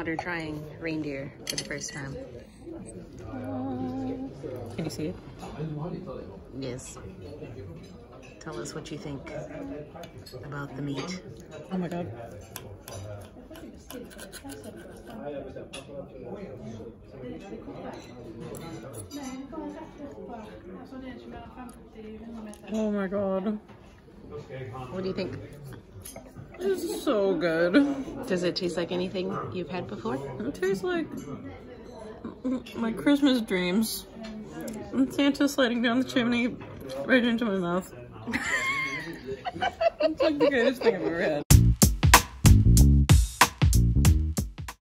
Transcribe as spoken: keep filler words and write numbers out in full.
daughter trying reindeer for the first time. Uh, can you see it? Yes. Tell us what you think about the meat. Oh my god. Oh my god. What do you think? This is so good. Does it taste like anything you've had before? It tastes like my Christmas dreams. And Santa sliding down the chimney right into my mouth. It's like the greatest thing I've ever had.